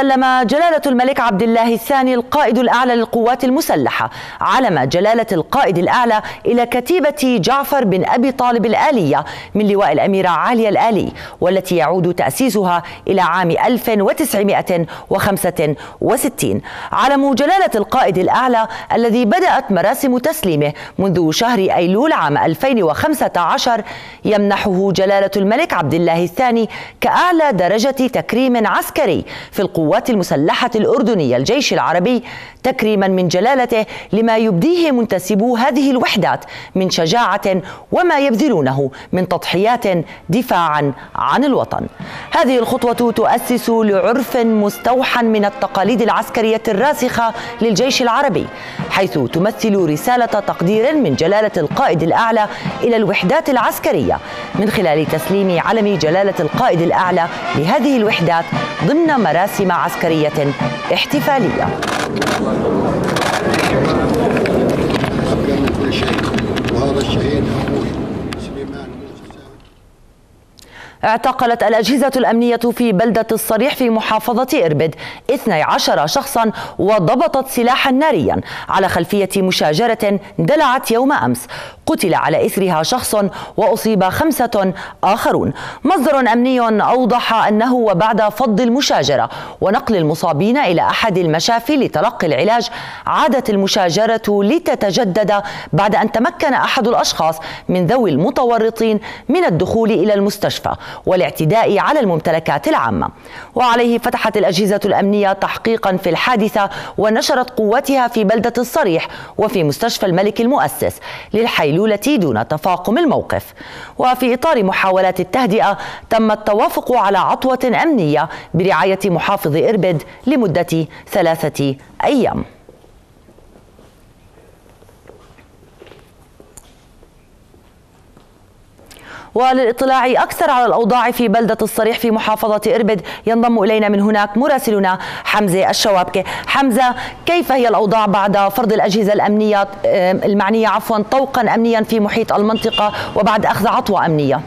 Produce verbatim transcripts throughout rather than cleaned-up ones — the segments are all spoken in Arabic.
سلم جلالة الملك عبد الله الثاني القائد الأعلى للقوات المسلحة علم جلالة القائد الأعلى إلى كتيبة جعفر بن أبي طالب الآلية من لواء الأميرة عالية الآلي، والتي يعود تأسيسها إلى عام ألف وتسعمائة وخمسة وستين. علم جلالة القائد الأعلى الذي بدأت مراسم تسليمه منذ شهر أيلول عام ألفين وخمسة عشر يمنحه جلالة الملك عبد الله الثاني كأعلى درجة تكريم عسكري في القوات المسلحة الأردنية الجيش العربي، تكريما من جلالته لما يبديه منتسبو هذه الوحدات من شجاعة وما يبذلونه من تضحيات دفاعا عن الوطن. هذه الخطوة تؤسس لعرف مستوحى من التقاليد العسكرية الراسخة للجيش العربي، حيث تمثل رسالة تقدير من جلالة القائد الأعلى إلى الوحدات العسكرية من خلال تسليم علم جلالة القائد الأعلى لهذه الوحدات ضمن مراسم عسكرية احتفالية. اعتقلت الأجهزة الأمنية في بلدة الصريح في محافظة إربد اثني عشر شخصا وضبطت سلاحا ناريا على خلفية مشاجرة اندلعت يوم أمس، قتل على إثرها شخص وأصيب خمسة آخرون. مصدر أمني أوضح أنه وبعد فض المشاجرة ونقل المصابين إلى أحد المشافي لتلقي العلاج عادت المشاجرة لتتجدد بعد أن تمكن أحد الأشخاص من ذوي المتورطين من الدخول إلى المستشفى والاعتداء على الممتلكات العامة. وعليه فتحت الأجهزة الأمنية تحقيقا في الحادثة ونشرت قواتها في بلدة الصريح وفي مستشفى الملك المؤسس للحيلولة دون تفاقم الموقف. وفي إطار محاولات التهدئة تم التوافق على عطوة أمنية برعاية محافظ إربد لمدة ثلاثة أيام. وللاطلاع أكثر على الأوضاع في بلدة الصريح في محافظة إربد ينضم إلينا من هناك مراسلنا حمزة الشوابكة. حمزة، كيف هي الأوضاع بعد فرض الأجهزة الأمنية المعنية عفوا طوقا أمنيا في محيط المنطقة وبعد أخذ عطوة أمنية؟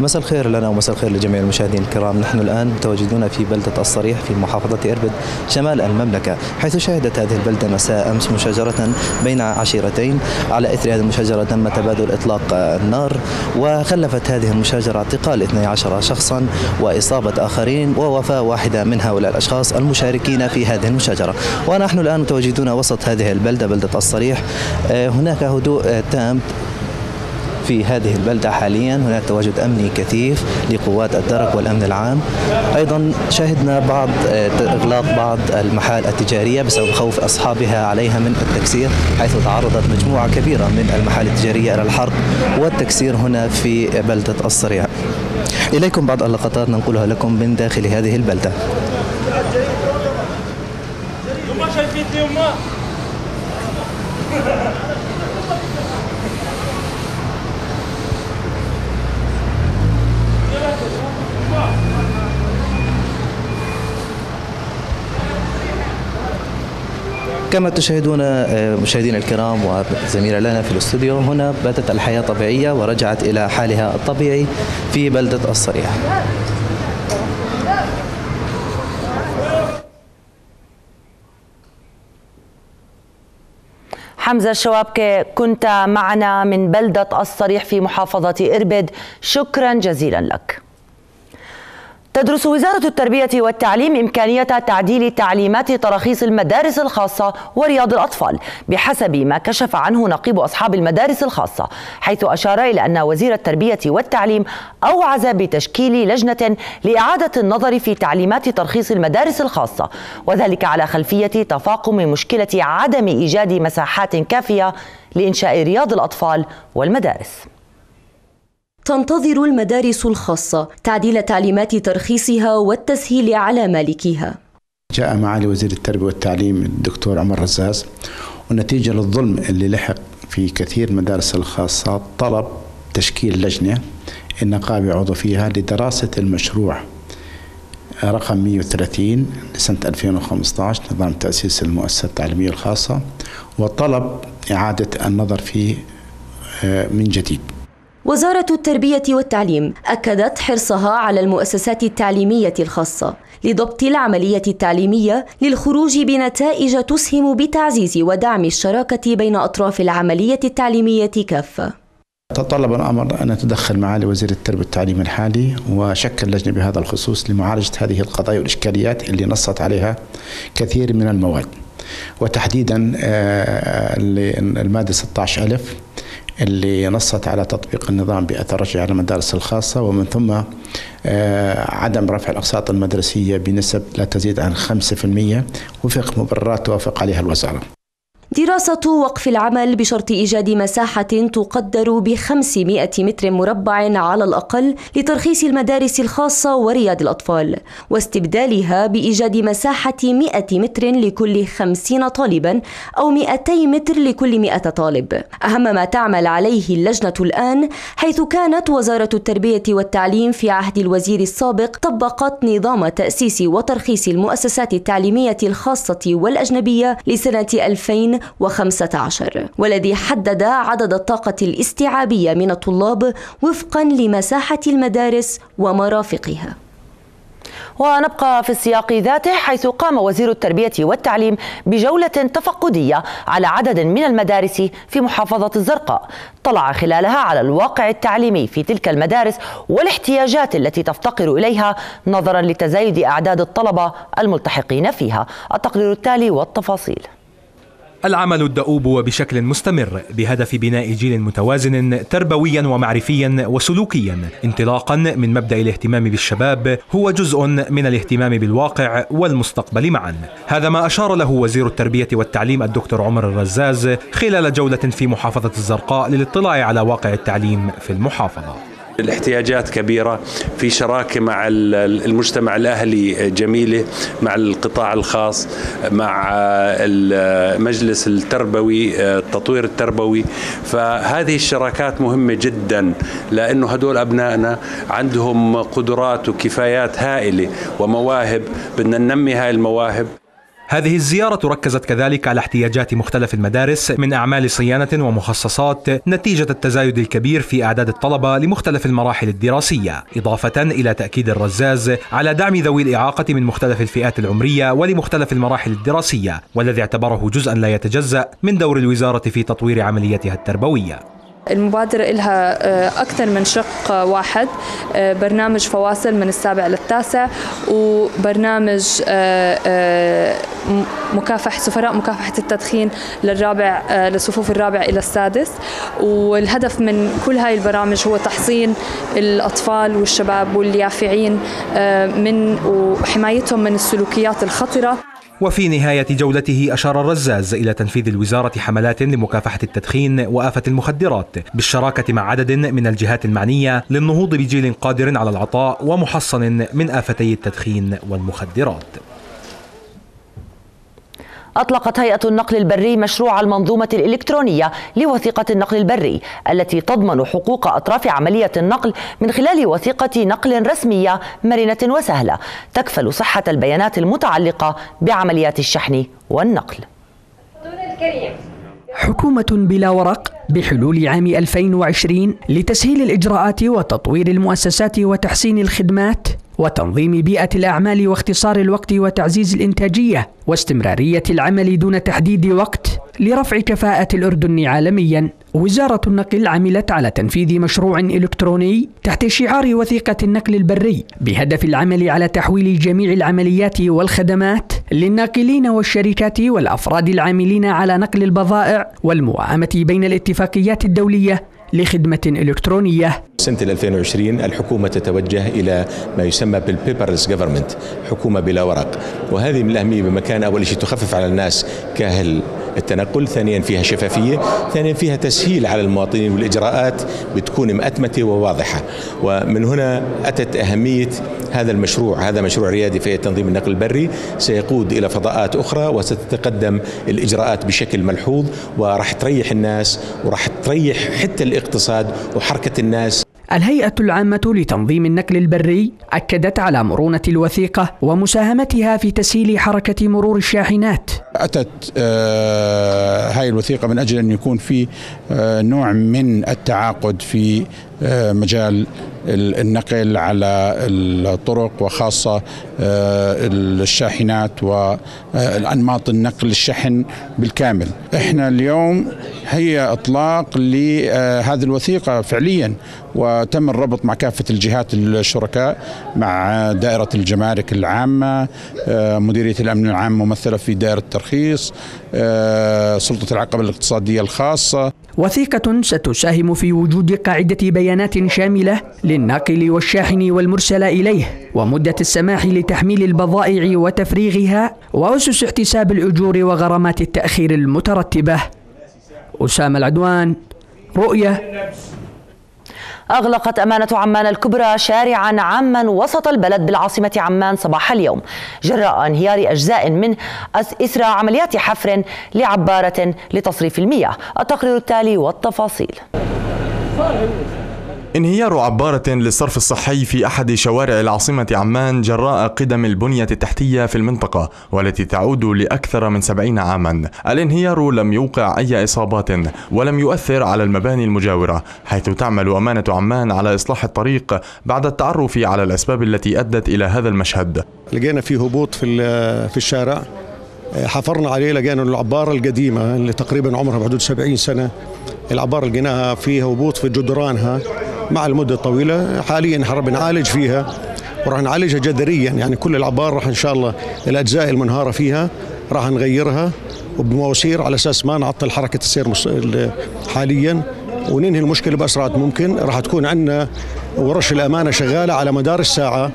مساء الخير لنا ومساء الخير لجميع المشاهدين الكرام. نحن الآن متواجدون في بلدة الصريح في محافظة إربد شمال المملكة، حيث شهدت هذه البلدة مساء أمس مشاجرة بين عشيرتين. على إثر هذه المشاجرة تم تبادل إطلاق النار، وخلفت هذه المشاجرة اعتقال اثني عشر شخصا وإصابة آخرين ووفاة واحدة من هؤلاء الأشخاص المشاركين في هذه المشاجرة. ونحن الآن متواجدون وسط هذه البلدة بلدة الصريح. هناك هدوء تام في هذه البلدة حاليا، هناك تواجد أمني كثيف لقوات الدرك والأمن العام. أيضا شهدنا بعض إغلاق بعض المحال التجارية بسبب خوف أصحابها عليها من التكسير، حيث تعرضت مجموعة كبيرة من المحال التجارية إلى الحرق والتكسير هنا في بلدة الصريح. إليكم بعض اللقطات ننقلها لكم من داخل هذه البلدة. كما تشاهدون مشاهدينا الكرام وزميلة لنا في الاستوديو، هنا باتت الحياة طبيعية ورجعت إلى حالها الطبيعي في بلدة الصريح. حمزة الشوابكة كنت معنا من بلدة الصريح في محافظة إربد، شكرا جزيلا لك. تدرس وزارة التربية والتعليم إمكانية تعديل تعليمات تراخيص المدارس الخاصة ورياض الأطفال بحسب ما كشف عنه نقيب أصحاب المدارس الخاصة، حيث أشار إلى أن وزير التربية والتعليم أوعز بتشكيل لجنة لإعادة النظر في تعليمات ترخيص المدارس الخاصة، وذلك على خلفية تفاقم مشكلة عدم إيجاد مساحات كافية لإنشاء رياض الأطفال والمدارس. تنتظر المدارس الخاصة تعديل تعليمات ترخيصها والتسهيل على مالكيها. جاء معالي وزير التربية والتعليم الدكتور عمر الرزاز، ونتيجة للظلم اللي لحق في كثير المدارس الخاصة طلب تشكيل لجنة النقابة عضو فيها لدراسة المشروع رقم مئة وثلاثين لسنة ألفين وخمسة عشر نظام تأسيس المؤسسة التعليمية الخاصة، وطلب إعادة النظر فيه من جديد. وزارة التربية والتعليم أكدت حرصها على المؤسسات التعليمية الخاصة لضبط العملية التعليمية للخروج بنتائج تسهم بتعزيز ودعم الشراكة بين أطراف العملية التعليمية كافة. تطلب الأمر أن أتدخل معالي وزير التربية والتعليم الحالي وشكل لجنة بهذا الخصوص لمعالجة هذه القضايا والإشكاليات اللي نصت عليها كثير من المواد، وتحديدا المادة ستة عشر ألف اللي نصت على تطبيق النظام بأثر رجعي على المدارس الخاصة، ومن ثم عدم رفع الأقساط المدرسية بنسب لا تزيد عن خمسة بالمئة وفق مبررات توافق عليها الوزارة. دراسة وقف العمل بشرط إيجاد مساحة تقدر ب خمسمئة متر مربع على الأقل لترخيص المدارس الخاصة ورياض الأطفال، واستبدالها بإيجاد مساحة مئة متر لكل خمسين طالبا أو مئتي متر لكل مئة طالب. أهم ما تعمل عليه اللجنة الآن، حيث كانت وزارة التربية والتعليم في عهد الوزير السابق طبقت نظام تأسيس وترخيص المؤسسات التعليمية الخاصة والأجنبية لسنة ألفين وخمسة عشر، والذي حدد عدد الطاقة الاستيعابية من الطلاب وفقا لمساحة المدارس ومرافقها. ونبقى في السياق ذاته، حيث قام وزير التربية والتعليم بجولة تفقدية على عدد من المدارس في محافظة الزرقاء، طلع خلالها على الواقع التعليمي في تلك المدارس والاحتياجات التي تفتقر إليها نظرا لتزايد أعداد الطلبة الملتحقين فيها. التقرير التالي والتفاصيل. العمل الدؤوب وبشكل مستمر بهدف بناء جيل متوازن تربويا ومعرفيا وسلوكيا، انطلاقا من مبدأ الاهتمام بالشباب هو جزء من الاهتمام بالواقع والمستقبل معا. هذا ما أشار له وزير التربية والتعليم الدكتور عمر الرزاز خلال جولة في محافظة الزرقاء للاطلاع على واقع التعليم في المحافظة. الاحتياجات كبيرة في شراكة مع المجتمع الأهلي، جميلة مع القطاع الخاص، مع المجلس التربوي، التطوير التربوي، فهذه الشراكات مهمة جدا، لأنه هدول أبنائنا عندهم قدرات وكفايات هائلة ومواهب، بدنا ننمي هاي المواهب. هذه الزيارة ركزت كذلك على احتياجات مختلف المدارس من أعمال صيانة ومخصصات نتيجة التزايد الكبير في أعداد الطلبة لمختلف المراحل الدراسية، إضافة إلى تأكيد الرزاز على دعم ذوي الإعاقة من مختلف الفئات العمرية ولمختلف المراحل الدراسية، والذي اعتبره جزءا لا يتجزأ من دور الوزارة في تطوير عملياتها التربوية. المبادرة إلها أكثر من شق واحد، برنامج فواصل من السابع للتاسع، وبرنامج مكافحة سفراء مكافحة التدخين للرابع لصفوف الرابع إلى السادس، والهدف من كل هاي البرامج هو تحصين الأطفال والشباب واليافعين من وحمايتهم من السلوكيات الخطرة. وفي نهاية جولته أشار الرزاز إلى تنفيذ الوزارة حملات لمكافحة التدخين وآفة المخدرات بالشراكة مع عدد من الجهات المعنية للنهوض بجيل قادر على العطاء ومحصن من آفتي التدخين والمخدرات. أطلقت هيئة النقل البري مشروع المنظومة الإلكترونية لوثيقة النقل البري التي تضمن حقوق أطراف عملية النقل من خلال وثيقة نقل رسمية مرنة وسهلة تكفل صحة البيانات المتعلقة بعمليات الشحن والنقل. حكومة بلا ورق بحلول عام ألفين وعشرين لتسهيل الإجراءات وتطوير المؤسسات وتحسين الخدمات وتنظيم بيئة الأعمال واختصار الوقت وتعزيز الإنتاجية واستمرارية العمل دون تحديد وقت لرفع كفاءة الأردن عالمياً. وزارة النقل عملت على تنفيذ مشروع إلكتروني تحت شعار وثيقة النقل البري بهدف العمل على تحويل جميع العمليات والخدمات للناقلين والشركات والأفراد العاملين على نقل البضائع والموائمة بين الاتفاقيات الدولية لخدمة إلكترونية. سنة ألفين وعشرين الحكومة تتوجه إلى ما يسمى بالبيبرلس جفرمنت، حكومة بلا ورق، وهذه من الأهمية بمكان أول شيء تخفف على الناس كاهل التنقل، ثانيا فيها شفافية، ثانيا فيها تسهيل على المواطنين، والإجراءات بتكون مأتمتة وواضحة، ومن هنا أتت أهمية هذا المشروع. هذا مشروع ريادي في تنظيم النقل البري، سيقود إلى فضاءات أخرى وستتقدم الإجراءات بشكل ملحوظ، وراح تريح الناس وراح تريح حتى الاقتصاد وحركة الناس. الهيئة العامة لتنظيم النقل البري أكدت على مرونة الوثيقة ومساهمتها في تسهيل حركة مرور الشاحنات. أتت هاي الوثيقة من أجل أن يكون في نوع من التعاقد في مجال النقل على الطرق وخاصة الشاحنات والأنماط النقل الشحن بالكامل. احنا اليوم هي اطلاق لهذه الوثيقة فعليا، وتم الربط مع كافة الجهات الشركاء، مع دائرة الجمارك العامة، مديرية الأمن العام ممثلة في دائرة الترخيص، سلطة العقبة الاقتصادية الخاصة. وثيقة ستساهم في وجود قاعدة بيانات شاملة للناقل والشاحن والمرسل إليه، ومدة السماح لتحميل البضائع وتفريغها، وأسس احتساب الأجور وغرامات التأخير المترتبة. أسامة العدوان، رؤية. أغلقت أمانة عمان الكبرى شارعا عاما وسط البلد بالعاصمة عمان صباح اليوم جراء انهيار أجزاء منه إثر عمليات حفر لعبارة لتصريف المياه. التقرير التالي والتفاصيل. انهيار عبارة للصرف الصحي في أحد شوارع العاصمة عمان جراء قدم البنية التحتية في المنطقة، والتي تعود لأكثر من سبعين عاما. الانهيار لم يوقع أي إصابات ولم يؤثر على المباني المجاورة، حيث تعمل أمانة عمان على إصلاح الطريق بعد التعرف على الأسباب التي أدت إلى هذا المشهد. لقينا في هبوط في في الشارع، حفرنا عليه، لقينا العبارة القديمة اللي تقريبا عمرها بحدود سبعين سنة، العبارة لقيناها فيها هبوط في جدرانها مع المدة الطويلة. حاليا احنا راح نعالج فيها وراح نعالجها جذريا، يعني كل العبار راح ان شاء الله الاجزاء المنهارة فيها راح نغيرها وبمواسير، على اساس ما نعطل حركة السير حاليا وننهي المشكلة باسرع ممكن. راح تكون عندنا ورش الامانة شغالة على مدار الساعة،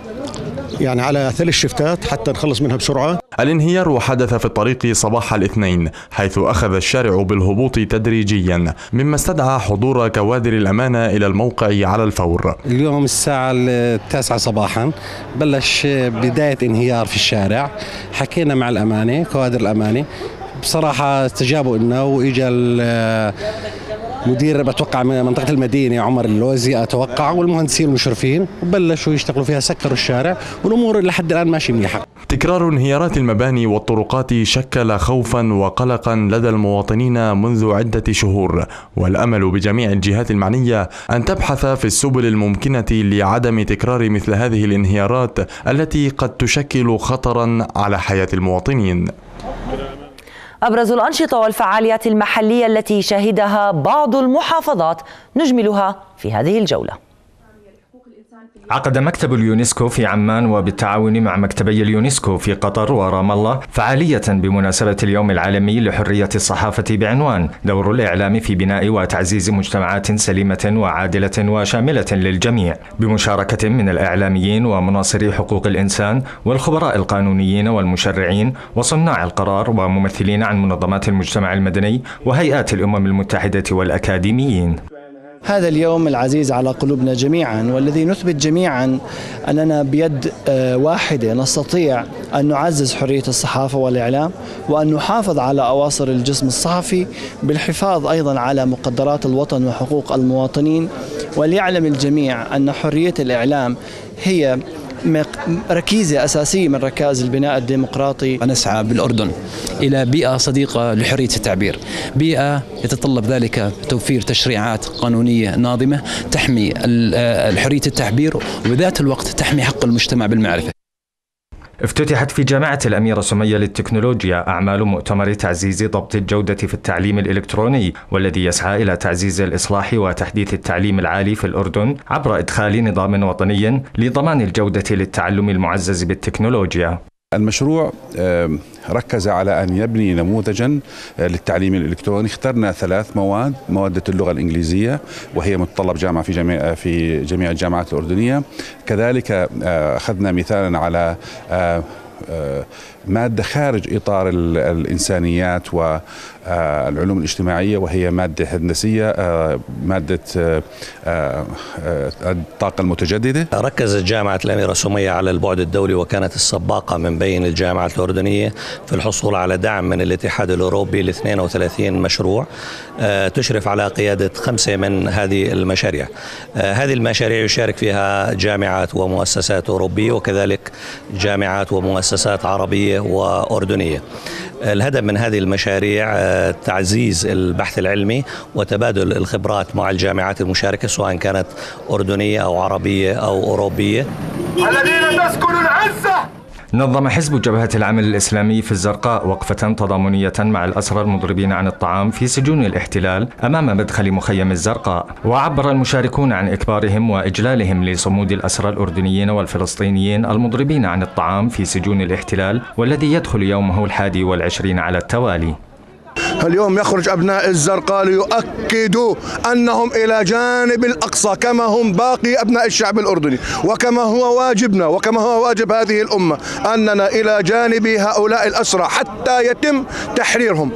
يعني على ثلاث شفتات حتى نخلص منها بسرعة. الانهيار حدث في الطريق صباح الاثنين، حيث أخذ الشارع بالهبوط تدريجيا، مما استدعى حضور كوادر الأمانة إلى الموقع على الفور. اليوم الساعة التاسعة صباحا بلش بداية انهيار في الشارع. حكينا مع الأمانة، كوادر الأمانة بصراحة استجابوا لنا، وإجا مدير بتوقع من منطقة المدينة عمر اللوزي أتوقع، والمهندسين المشرفين بلشوا يشتغلوا فيها، سكروا الشارع، والأمور لحد الآن ماشي منيحة. تكرار انهيارات المباني والطرقات شكل خوفا وقلقا لدى المواطنين منذ عدة شهور، والأمل بجميع الجهات المعنية أن تبحث في السبل الممكنة لعدم تكرار مثل هذه الانهيارات التي قد تشكل خطرا على حياة المواطنين. أبرز الأنشطة والفعاليات المحلية التي شهدها بعض المحافظات نجملها في هذه الجولة. عقد مكتب اليونسكو في عمان وبالتعاون مع مكتبي اليونسكو في قطر ورام الله فعالية بمناسبة اليوم العالمي لحرية الصحافة بعنوان دور الإعلام في بناء وتعزيز مجتمعات سليمة وعادلة وشاملة للجميع، بمشاركة من الإعلاميين ومناصري حقوق الإنسان والخبراء القانونيين والمشرعين وصناع القرار وممثلين عن منظمات المجتمع المدني وهيئات الأمم المتحدة والأكاديميين. هذا اليوم العزيز على قلوبنا جميعا، والذي نثبت جميعا أننا بيد واحدة نستطيع أن نعزز حرية الصحافة والإعلام، وأن نحافظ على أواصر الجسم الصحفي بالحفاظ أيضا على مقدرات الوطن وحقوق المواطنين. وليعلم الجميع أن حرية الإعلام هي ركيزة أساسية من ركائز البناء الديمقراطي. نسعى بالأردن إلى بيئة صديقة لحرية التعبير، بيئة يتطلب ذلك توفير تشريعات قانونية ناظمة تحمي حرية التعبير، وبذات الوقت تحمي حق المجتمع بالمعرفة. افتتحت في جامعة الأميرة سمية للتكنولوجيا أعمال مؤتمر تعزيز ضبط الجودة في التعليم الإلكتروني، والذي يسعى إلى تعزيز الإصلاح وتحديث التعليم العالي في الأردن عبر إدخال نظام وطني لضمان الجودة للتعلم المعزز بالتكنولوجيا. المشروع ركز على أن يبني نموذجا للتعليم الإلكتروني. اخترنا ثلاث مواد: مواد اللغة الإنجليزية وهي متطلب جامعة في جميع في جميع الجامعات الأردنية، كذلك أخذنا مثالا على مادة خارج إطار الإنسانيات والعلوم الاجتماعية وهي مادة هندسية، مادة الطاقة المتجددة. ركزت جامعة الأميرة سمية على البعد الدولي، وكانت السباقة من بين الجامعات الأردنية في الحصول على دعم من الاتحاد الأوروبي ل اثنين وثلاثين مشروع تشرف على قيادة خمسة من هذه المشاريع. هذه المشاريع يشارك فيها جامعات ومؤسسات أوروبية، وكذلك جامعات ومؤسسات مؤسسات عربية وأردنية. الهدف من هذه المشاريع تعزيز البحث العلمي وتبادل الخبرات مع الجامعات المشاركة سواء كانت أردنية أو عربية أو أوروبية. الذين تسكن العزة. نظم حزب جبهة العمل الإسلامي في الزرقاء وقفة تضامنية مع الأسرى المضربين عن الطعام في سجون الاحتلال أمام مدخل مخيم الزرقاء، وعبر المشاركون عن إكبارهم وإجلالهم لصمود الأسرى الأردنيين والفلسطينيين المضربين عن الطعام في سجون الاحتلال، والذي يدخل يومه الحادي والعشرين على التوالي. اليوم يخرج أبناء الزرقاء ليؤكدوا أنهم إلى جانب الأقصى كما هم باقي أبناء الشعب الأردني، وكما هو واجبنا وكما هو واجب هذه الأمة أننا إلى جانب هؤلاء الأسرى حتى يتم تحريرهم.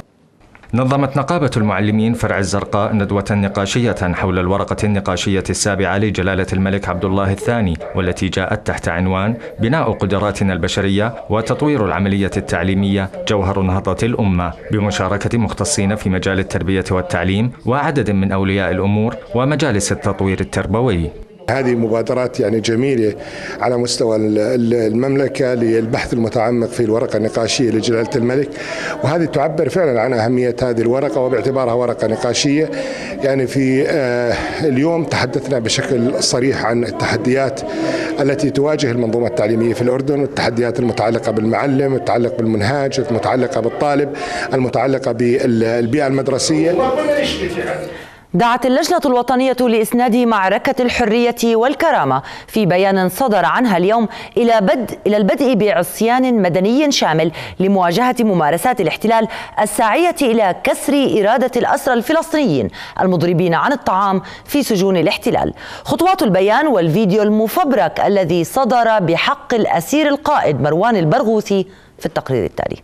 نظمت نقابة المعلمين فرع الزرقاء ندوة نقاشية حول الورقة النقاشية السابعة لجلالة الملك عبد الله الثاني، والتي جاءت تحت عنوان بناء قدراتنا البشرية وتطوير العملية التعليمية جوهر نهضة الأمة، بمشاركة مختصين في مجال التربية والتعليم وعدد من أولياء الأمور ومجالس التطوير التربوي. هذه مبادرات يعني جميلة على مستوى المملكة للبحث المتعمق في الورقة النقاشية لجلالة الملك، وهذه تعبر فعلا عن أهمية هذه الورقة وباعتبارها ورقة نقاشية. يعني في اليوم تحدثنا بشكل صريح عن التحديات التي تواجه المنظومة التعليمية في الأردن، والتحديات المتعلقة بالمعلم، المتعلقة بالمنهاج، المتعلقة بالطالب، المتعلقة بالبيئة المدرسية. دعت اللجنة الوطنية لإسناد معركة الحرية والكرامة في بيان صدر عنها اليوم إلى بدء إلى البدء بعصيان مدني شامل لمواجهة ممارسات الاحتلال الساعية إلى كسر إرادة الأسرى الفلسطينيين المضربين عن الطعام في سجون الاحتلال. خطوات البيان والفيديو المفبرك الذي صدر بحق الأسير القائد مروان البرغوثي في التقرير التالي.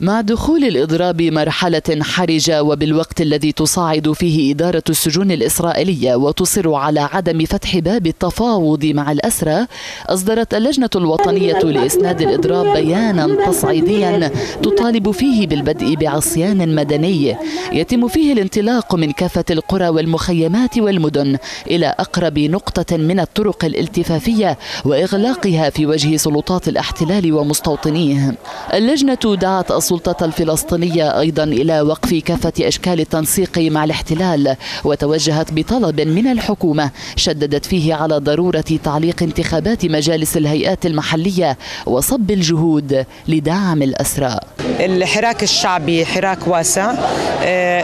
مع دخول الإضراب مرحلة حرجة وبالوقت الذي تصاعد فيه إدارة السجون الإسرائيلية وتصر على عدم فتح باب التفاوض مع الأسرى، أصدرت اللجنة الوطنية لإسناد الإضراب بيانا تصعيديا تطالب فيه بالبدء بعصيان مدني يتم فيه الانطلاق من كافة القرى والمخيمات والمدن إلى أقرب نقطة من الطرق الالتفافية وإغلاقها في وجه سلطات الاحتلال ومستوطنيه. اللجنة دعت السلطة الفلسطينية أيضا إلى وقف كافة أشكال التنسيق مع الاحتلال، وتوجهت بطلب من الحكومة شددت فيه على ضرورة تعليق انتخابات مجالس الهيئات المحلية وصب الجهود لدعم الأسرى. الحراك الشعبي حراك واسع،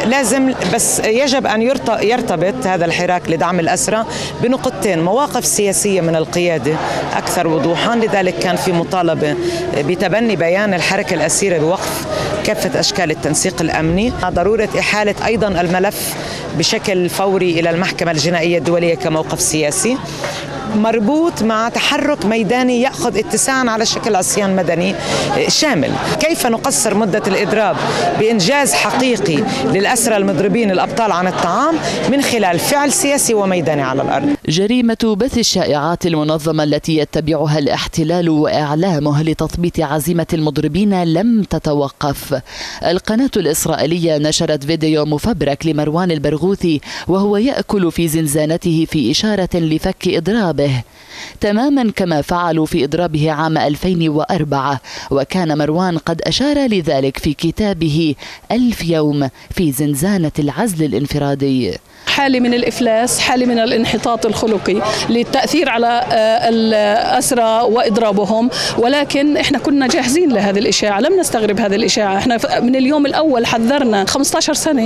لازم بس يجب أن يرتبط هذا الحراك لدعم الأسرى بنقطتين: مواقف سياسية من القيادة أكثر وضوحا، لذلك كان في مطالبة بتبني بيان الحركة الأسيرة بوقف كافة أشكال التنسيق الأمني، ضرورة إحالة أيضا الملف بشكل فوري إلى المحكمة الجنائية الدولية كموقف سياسي مربوط مع تحرك ميداني يأخذ اتساعا على شكل عصيان مدني شامل. كيف نقصر مدة الإضراب بإنجاز حقيقي للأسرى المضربين الأبطال عن الطعام من خلال فعل سياسي وميداني على الأرض. جريمة بث الشائعات المنظمة التي يتبعها الاحتلال وإعلامه لتثبيط عزيمة المضربين لم تتوقف. القناة الإسرائيلية نشرت فيديو مفبرك لمروان البرغوثي وهو يأكل في زنزانته في إشارة لفك إضراب، تماما كما فعلوا في إضرابه عام ألفين وأربعة، وكان مروان قد أشار لذلك في كتابه ألف يوم في زنزانة العزل الانفرادي. حالة من الإفلاس، حالة من الانحطاط الخلقي للتأثير على الأسرى وإضرابهم، ولكن إحنا كنا جاهزين لهذه الإشاعة، لم نستغرب هذه الإشاعة. إحنا من اليوم الأول حذرنا. خمسة عشر سنة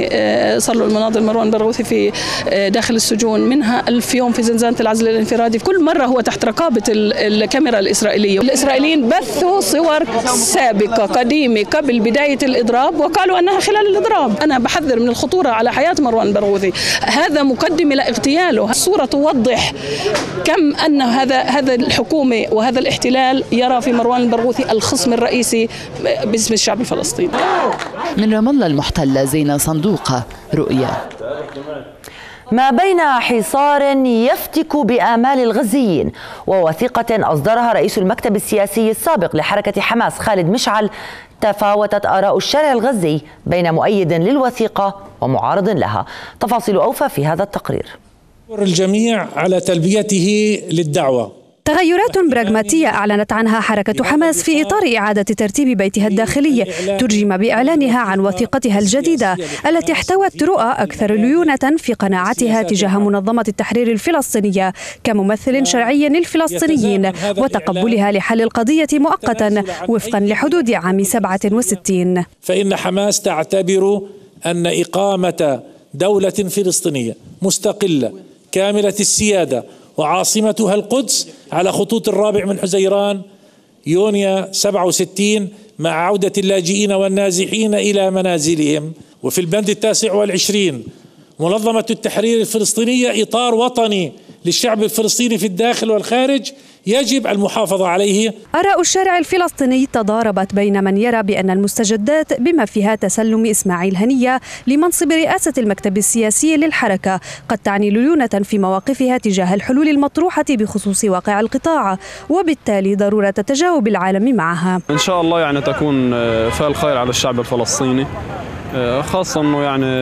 صار له المناضل مروان برغوثي في داخل السجون، منها ألف يوم في زنزانة العزل الانفرادي، كل مرة هو تحت رقابة الكاميرا الإسرائيلية. الإسرائيليين بثوا صور سابقة قديمة قبل بداية الإضراب وقالوا أنها خلال الإضراب. أنا بحذر من الخطورة على حياة مروان برغوثي، هذا مقدمة لاغتياله. الصورة توضح كم أن هذا هذا الحكومة وهذا الاحتلال يرى في مروان البرغوثي الخصم الرئيسي باسم الشعب الفلسطيني. من رام الله المحتلة، زينة صندوقة، رؤيا. ما بين حصار يفتك بآمال الغزيين ووثيقة أصدرها رئيس المكتب السياسي السابق لحركة حماس خالد مشعل، تفاوتت آراء الشارع الغزي بين مؤيد للوثيقة ومعارض لها. تفاصيل أوفى في هذا التقرير. الجميع على تلبيته للدعوة تغيرات براغماتية أعلنت عنها حركة حماس في إطار إعادة ترتيب بيتها الداخلي، ترجم بإعلانها عن وثيقتها الجديدة التي احتوت رؤى أكثر ليونة في قناعتها تجاه منظمة التحرير الفلسطينية كممثل شرعي للفلسطينيين وتقبلها لحل القضية مؤقتا وفقا لحدود عام سبعة وستين. فإن حماس تعتبر أن إقامة دولة فلسطينية مستقلة كاملة السيادة وعاصمتها القدس على خطوط الرابع من حزيران يونيو سبعة وستين مع عودة اللاجئين والنازحين إلى منازلهم. وفي البند التاسع والعشرين منظمة التحرير الفلسطينية إطار وطني للشعب الفلسطيني في الداخل والخارج يجب المحافظة عليه. آراء الشارع الفلسطيني تضاربت بين من يرى بأن المستجدات بما فيها تسلم إسماعيل هنية لمنصب رئاسة المكتب السياسي للحركة قد تعني ليونة في مواقفها تجاه الحلول المطروحة بخصوص واقع القطاع وبالتالي ضرورة تجاوب العالم معها. إن شاء الله يعني تكون فعل خير على الشعب الفلسطيني، خاصة أنه يعني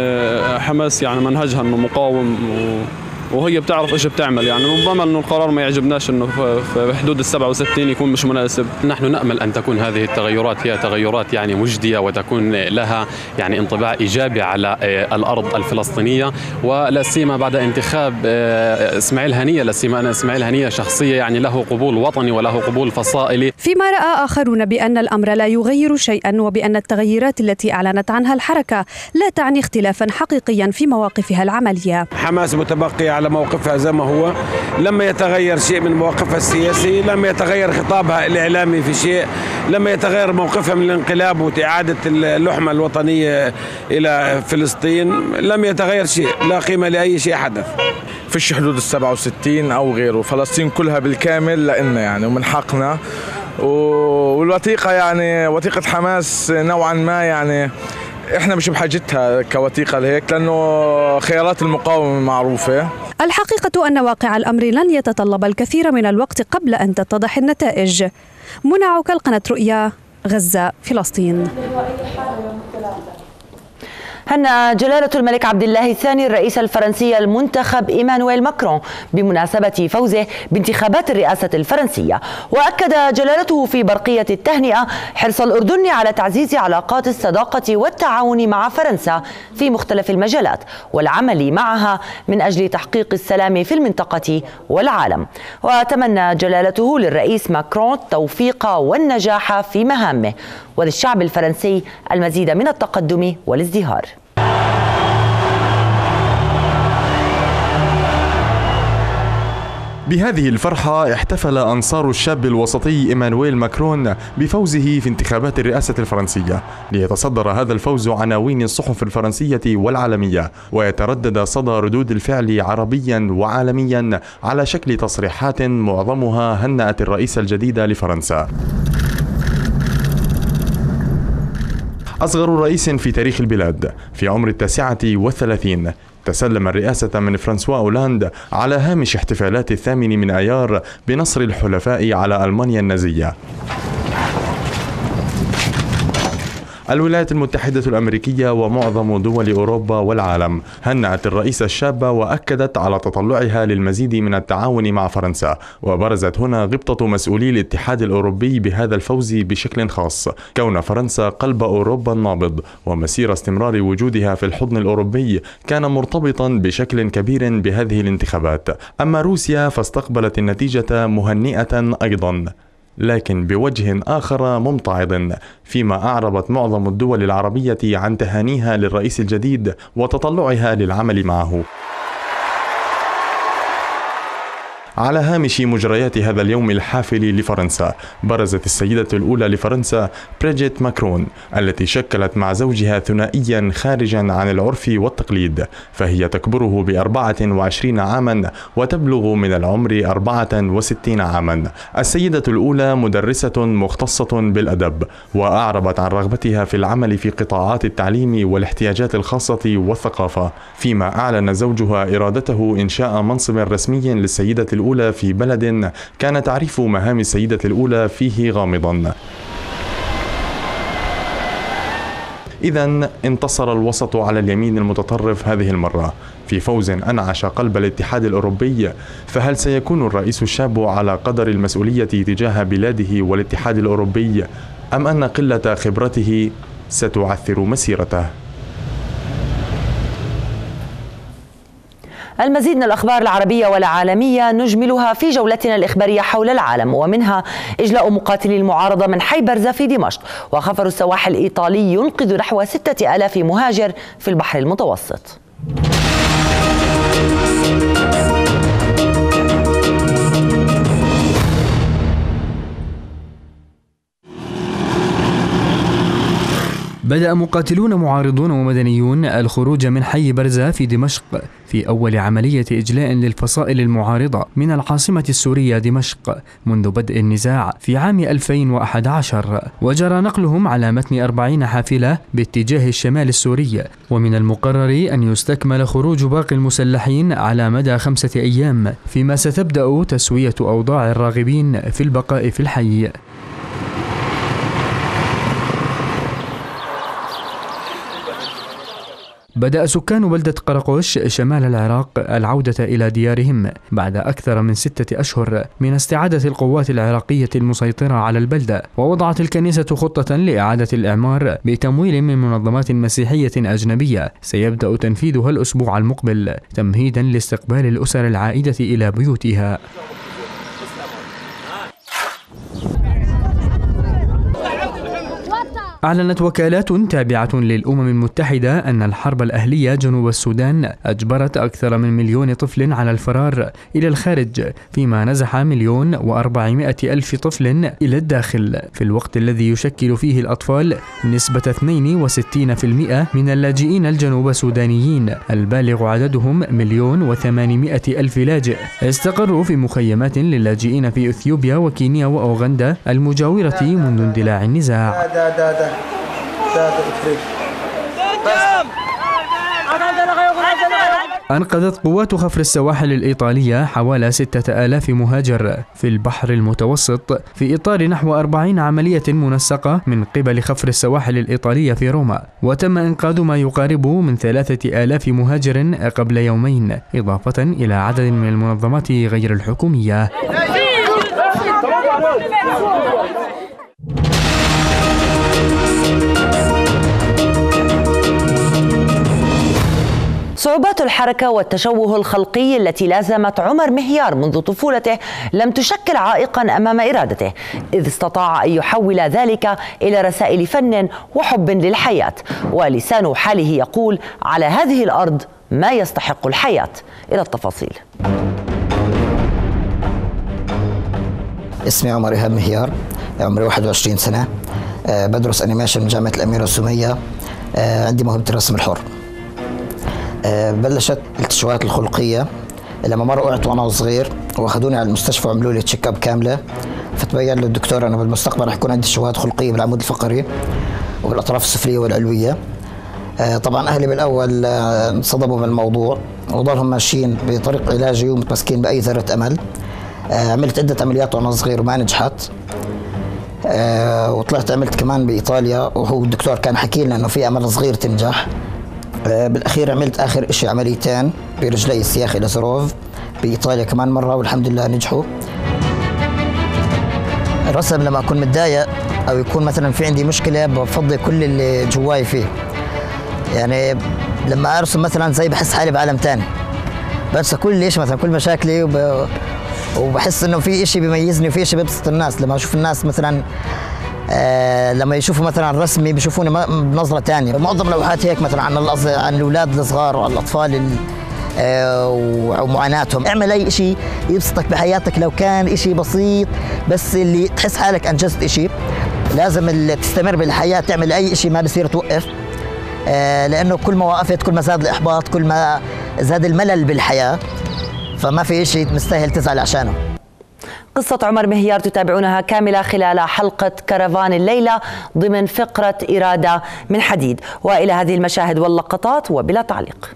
حماس يعني منهجها أنه مقاوم و... وهي بتعرف ايش بتعمل، يعني ربما انه القرار ما يعجبناش انه في حدود ال سبعة وستين يكون مش مناسب. نحن نأمل ان تكون هذه التغيرات هي تغيرات يعني مجدية وتكون لها يعني انطباع ايجابي على الارض الفلسطينية، ولا سيما بعد انتخاب اسماعيل هنية، لا سيما ان اسماعيل هنية شخصية يعني له قبول وطني وله قبول فصائلي. فيما رأى اخرون بان الامر لا يغير شيئا وبان التغيرات التي اعلنت عنها الحركة لا تعني اختلافا حقيقيا في مواقفها العملية. حماس متبقية على موقفها زي ما هو، لما يتغير شيء من موقفها السياسي، لما يتغير خطابها الإعلامي في شيء، لما يتغير موقفها من الانقلاب وإعادة اللحمة الوطنية إلى فلسطين، لم يتغير شيء، لا قيمة لأي شيء حدث. فيش حدود السبعة وستين أو غيره، فلسطين كلها بالكامل لإلنا يعني ومن حقنا، والوثيقة يعني وثيقة حماس نوعا ما يعني احنا مش بحاجتها كوثيقة لهيك لأنه خيارات المقاومة معروفة. الحقيقة أن واقع الأمر لن يتطلب الكثير من الوقت قبل أن تتضح النتائج. منى عكل، قناة رؤيا، غزة، فلسطين. هنأ جلالة الملك عبد الله الثاني الرئيس الفرنسي المنتخب إيمانويل ماكرون بمناسبة فوزه بانتخابات الرئاسة الفرنسية، وأكد جلالته في برقية التهنئة حرص الأردن على تعزيز علاقات الصداقة والتعاون مع فرنسا في مختلف المجالات والعمل معها من أجل تحقيق السلام في المنطقة والعالم. وتمنى جلالته للرئيس ماكرون التوفيق والنجاح في مهامه وللشعب الفرنسي المزيد من التقدم والازدهار. بهذه الفرحة احتفل أنصار الشاب الوسطي إيمانويل ماكرون بفوزه في انتخابات الرئاسة الفرنسية، ليتصدر هذا الفوز عناوين الصحف الفرنسية والعالمية، ويتردد صدى ردود الفعل عربيا وعالميا على شكل تصريحات معظمها هنأت الرئيس الجديد لفرنسا. أصغر رئيس في تاريخ البلاد في عمر التاسعة والثلاثين تسلم الرئاسة من فرانسوا أولاند على هامش احتفالات الثامن من أيار بنصر الحلفاء على ألمانيا النازية. الولايات المتحدة الأمريكية ومعظم دول أوروبا والعالم هنأت الرئيس الشاب وأكدت على تطلعها للمزيد من التعاون مع فرنسا، وبرزت هنا غبطة مسؤولي الاتحاد الأوروبي بهذا الفوز بشكل خاص، كون فرنسا قلب أوروبا النابض، ومسير استمرار وجودها في الحضن الأوروبي كان مرتبطا بشكل كبير بهذه الانتخابات. أما روسيا فاستقبلت النتيجة مهنئة أيضا، لكن بوجه آخر ممتعض، فيما أعربت معظم الدول العربية عن تهانيها للرئيس الجديد وتطلعها للعمل معه. على هامش مجريات هذا اليوم الحافل لفرنسا برزت السيدة الأولى لفرنسا بريجيت ماكرون التي شكلت مع زوجها ثنائيا خارجا عن العرف والتقليد، فهي تكبره بأربعة وعشرين عاما وتبلغ من العمر أربعة وستين عاما. السيدة الأولى مدرسة مختصة بالأدب، وأعربت عن رغبتها في العمل في قطاعات التعليم والاحتياجات الخاصة والثقافة، فيما أعلن زوجها إرادته إنشاء منصب رسمي للسيدة الأولى الأولى في بلد كان تعريف مهام السيدة الأولى فيه غامضا. إذن انتصر الوسط على اليمين المتطرف هذه المرة، في فوز أنعش قلب الاتحاد الأوروبي، فهل سيكون الرئيس الشاب على قدر المسؤولية تجاه بلاده والاتحاد الأوروبي، أم أن قلة خبرته ستعثر مسيرته؟ المزيد من الأخبار العربية والعالمية نجملها في جولتنا الإخبارية حول العالم، ومنها إجلاء مقاتلي المعارضة من حيبرز في دمشق، وخفر السواحل الإيطالي ينقذ نحو ستة آلاف مهاجر في البحر المتوسط. بدأ مقاتلون معارضون ومدنيون الخروج من حي برزة في دمشق في أول عملية إجلاء للفصائل المعارضة من العاصمة السورية دمشق منذ بدء النزاع في عام ألفين وأحد عشر، وجرى نقلهم على متن أربعين حافلة باتجاه الشمال السوري، ومن المقرر أن يستكمل خروج باقي المسلحين على مدى خمسة أيام، فيما ستبدأ تسوية أوضاع الراغبين في البقاء في الحي. بدأ سكان بلدة قرقوش شمال العراق العودة إلى ديارهم بعد أكثر من ستة أشهر من استعادة القوات العراقية المسيطرة على البلدة، ووضعت الكنيسة خطة لإعادة الإعمار بتمويل من منظمات مسيحية أجنبية سيبدأ تنفيذها الأسبوع المقبل تمهيدا لاستقبال الأسر العائدة إلى بيوتها. أعلنت وكالات تابعة للأمم المتحدة أن الحرب الأهلية جنوب السودان أجبرت أكثر من مليون طفل على الفرار إلى الخارج، فيما نزح مليون وأربعمائة ألف طفل إلى الداخل، في الوقت الذي يشكل فيه الأطفال نسبة اثنين وستين بالمئة من اللاجئين الجنوب السودانيين البالغ عددهم مليون وثمانمائة ألف لاجئ استقروا في مخيمات للاجئين في إثيوبيا وكينيا وأوغندا المجاورة منذ اندلاع النزاع. أنقذت قوات خفر السواحل الإيطالية حوالي ستة آلاف مهاجر في البحر المتوسط في إطار نحو أربعين عملية منسقة من قبل خفر السواحل الإيطالية في روما، وتم إنقاذ ما يقارب من ثلاثة آلاف مهاجر قبل يومين، إضافة إلى عدد من المنظمات غير الحكومية. صعوبات الحركة والتشوه الخلقي التي لازمت عمر مهيار منذ طفولته لم تشكل عائقا أمام إرادته، إذ استطاع أن يحول ذلك إلى رسائل فن وحب للحياة، ولسان حاله يقول على هذه الأرض ما يستحق الحياة. إلى التفاصيل. اسمي عمر إيهاب مهيار، عمري واحد وعشرين سنة، بدرس أنيميشن بجامعة الأميرة سمية، عندي موهبة الرسم الحر. بلشت التشوهات الخلقيه لما مره وقعت وانا صغير واخذوني على المستشفى وعملوا لي تشيك اب كامله، فتبين للدكتور انا بالمستقبل رح يكون عندي تشوهات خلقيه بالعمود الفقري وبالاطراف السفليه والعلويه. طبعا اهلي بالاول انصدموا من الموضوع وضلهم ماشيين بطريق علاجي ومتمسكين باي ذره امل. عملت عده عمليات وانا صغير وما نجحت، وطلعت عملت كمان بايطاليا وهو الدكتور كان حكي لنا انه في امل صغير تنجح. بالاخير عملت اخر اشي عمليتين برجلي السياخي لازروف بايطاليا كمان مره والحمد لله نجحوا. الرسم لما اكون متضايق او يكون مثلا في عندي مشكله بفضي كل اللي جواي فيه، يعني لما ارسم مثلا زي بحس حالي بعالم ثاني، بنسى كل ايش مثلا كل مشاكلي وب... وبحس انه في اشي بيميزني وفي اشي بيبسط الناس. لما اشوف الناس مثلا آه لما يشوفوا مثلا رسمي بيشوفوني بنظره ثانيه. معظم اللوحات هيك مثلا عن عن الاولاد الصغار وعن الاطفال آه ومعاناتهم. اعمل اي شيء يبسطك بحياتك لو كان شيء بسيط، بس اللي تحس حالك انجزت شيء. لازم تستمر بالحياه، تعمل اي شيء ما بصير توقف، آه لانه كل ما وقفت كل ما زاد الاحباط، كل ما زاد الملل بالحياه، فما في شيء مستاهل تزعل عشانه. قصة عمر مهيار تتابعونها كاملة خلال حلقة كرفان الليلة ضمن فقرة إرادة من حديد، وإلى هذه المشاهد واللقطات وبلا تعليق.